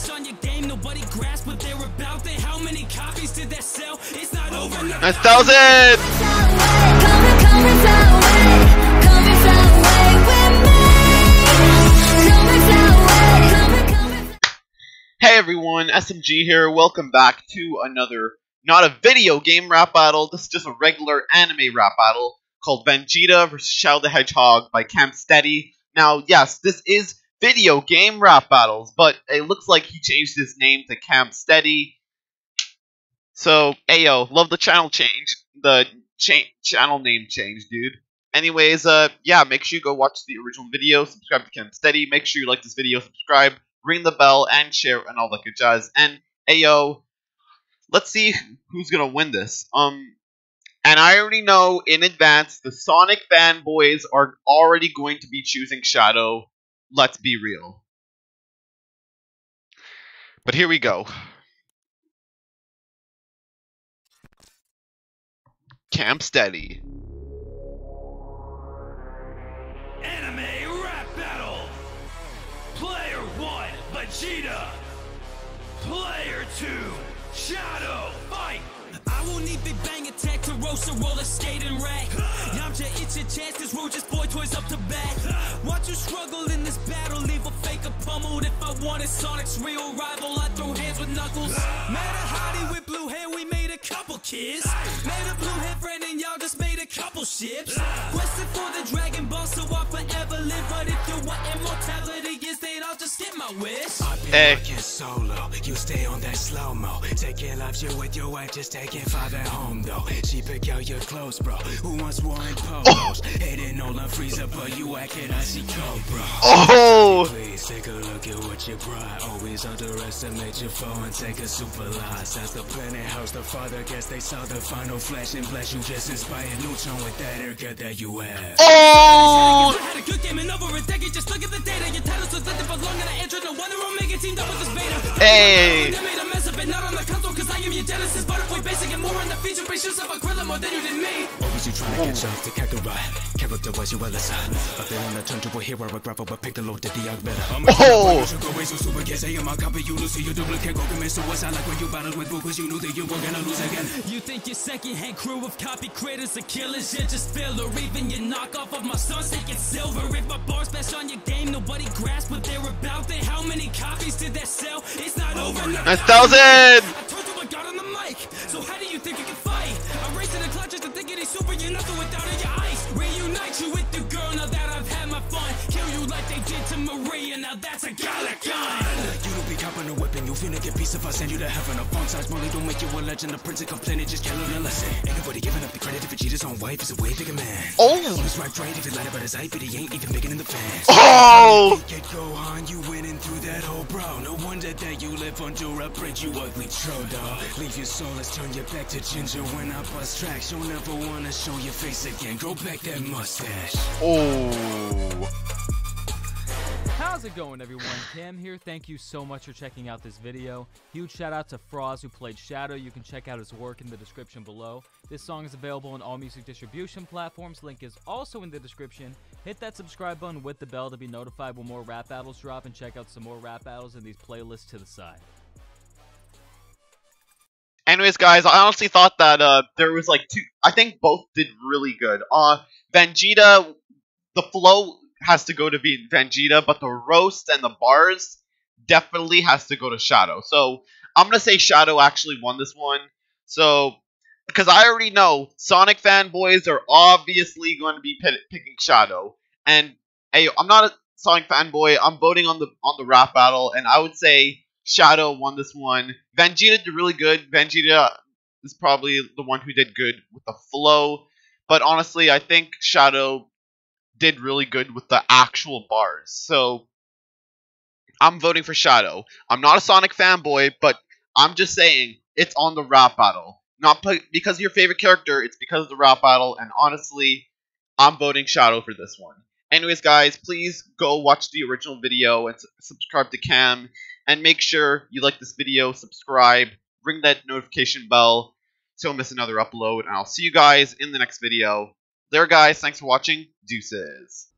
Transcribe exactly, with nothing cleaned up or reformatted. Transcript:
flash on your game, nobody grasps what they're about. Then how many copies did that sell? It's not over. Nine thousand. Hey everyone, S M G here. Welcome back to another, not a video game rap battle. This is just a regular anime rap battle called Vegeta versus Shadow the Hedgehog by CamSteady. Now, yes, this is video game rap battles, but it looks like he changed his name to CamSteady. So, ayo, love the channel change. The cha channel name change, dude. Anyways, uh, yeah, make sure you go watch the original video, subscribe to CamSteady, make sure you like this video, subscribe, ring the bell, and share, and all that good jazz. And, ayo, let's see who's gonna win this. Um, and I already know in advance the Sonic fanboys are already going to be choosing Shadow. Let's be real. But here we go. CamSteady. Anime rap battle. Player one, Vegeta. Player two, Shadow. Fight. I won't need big bang attack to roast a roller skating rack. Yamcha, it's your chance, cause we're just boy toys up to bat. Watch you struggle in this battle, leave a faker pummeled. If I wanted Sonic's real rival, I'd throw hands with Knuckles. Met a hottie with blue hair, we made a couple kids. Made a blue hair friend and y'all just made a couple ships. Quested for the Dragon Ball, so I forever live. But if you want immortality is, then I'll just get my wish. I've been working solo, you stay on that slow-mo. Taking lives, you with your wife, just taking five at home though. She pick out your clothes, bro. Who wants Warren Polos? Hating all the freezer, but you acting icy cold, bro. Oh! Please take a look at what you brought. Always underestimate your foe and take a super loss. That's the planet house, the father guess they saw the final flash and bless you. Just inspired Newton with that erga that you have. Oh! I had a good game and over a decade. Just look at the data. Your titles was nothing but long and I entered. No wonder I'm making team double this beta. Hey! They made a mess of it, not on the console, cause I am your Genesis butterfly basic and more in the feature. More than you did me. What was you trying to catch up to Kakarot? Character was you Ellis. But they want to turn to a hero, a grapple, but pick the load that the young better. Oh! You think your second-hand crew of copy creators are killers? You're just filler. Even your knockoff of my son's taking silver. If my bars bash on your game, nobody grasps what they're about. Then how many copies did that sell? It's not over. Nine thousand! I told you I got on the mic. So how do you think you can fight? I'm racing the clutches to think it is super. You're nothing without it, your ice. Reunite you with the girl, now that I've had my fun. Kill you like they did to Maria, now that's a Galick Gun. You don't be copping a weapon, you finna get piece of us. Send you to heaven, a fun size bully don't make you a legend. The prince of complaining, just kill him and listen. Ain't nobody giving up the credit if Vegeta's own wife is a way bigger man. Oh! He was right, right, if he lied about his hype, but he ain't even bigger than the fans. Oh! Get Gohan, you winning through that whole bro. No wonder that you live on Dura Bridge, you ugly troll dog. Leave your soulless, turn your back to Ginger. When I bust tracks, you'll never wanna show your face again. Grow back that mustache. Oh. How's it going, everyone? Cam here. Thank you so much for checking out this video. Huge shout out to Froz, who played Shadow. You can check out his work in the description below. This song is available on all music distribution platforms. Link is also in the description. Hit that subscribe button with the bell to be notified when more rap battles drop, and check out some more rap battles in these playlists to the side. Anyways, guys, I honestly thought that uh, there was like two. I think both did really good. Uh, Vegeta, the flow has to go to be Vegeta, but the roast and the bars definitely has to go to Shadow. So I'm gonna say Shadow actually won this one. So because I already know Sonic fanboys are obviously going to be picking Shadow, and hey, I'm not a Sonic fanboy. I'm voting on the on the rap battle, and I would say Shadow won this one. Vegeta did really good. Vegeta is probably the one who did good with the flow. But honestly, I think Shadow did really good with the actual bars. So, I'm voting for Shadow. I'm not a Sonic fanboy, but I'm just saying it's on the rap battle. Not because of your favorite character, it's because of the rap battle. And honestly, I'm voting Shadow for this one. Anyways, guys, please go watch the original video and subscribe to Cam. And make sure you like this video, subscribe, ring that notification bell so you don't miss another upload. And I'll see you guys in the next video. There, guys, thanks for watching. Deuces.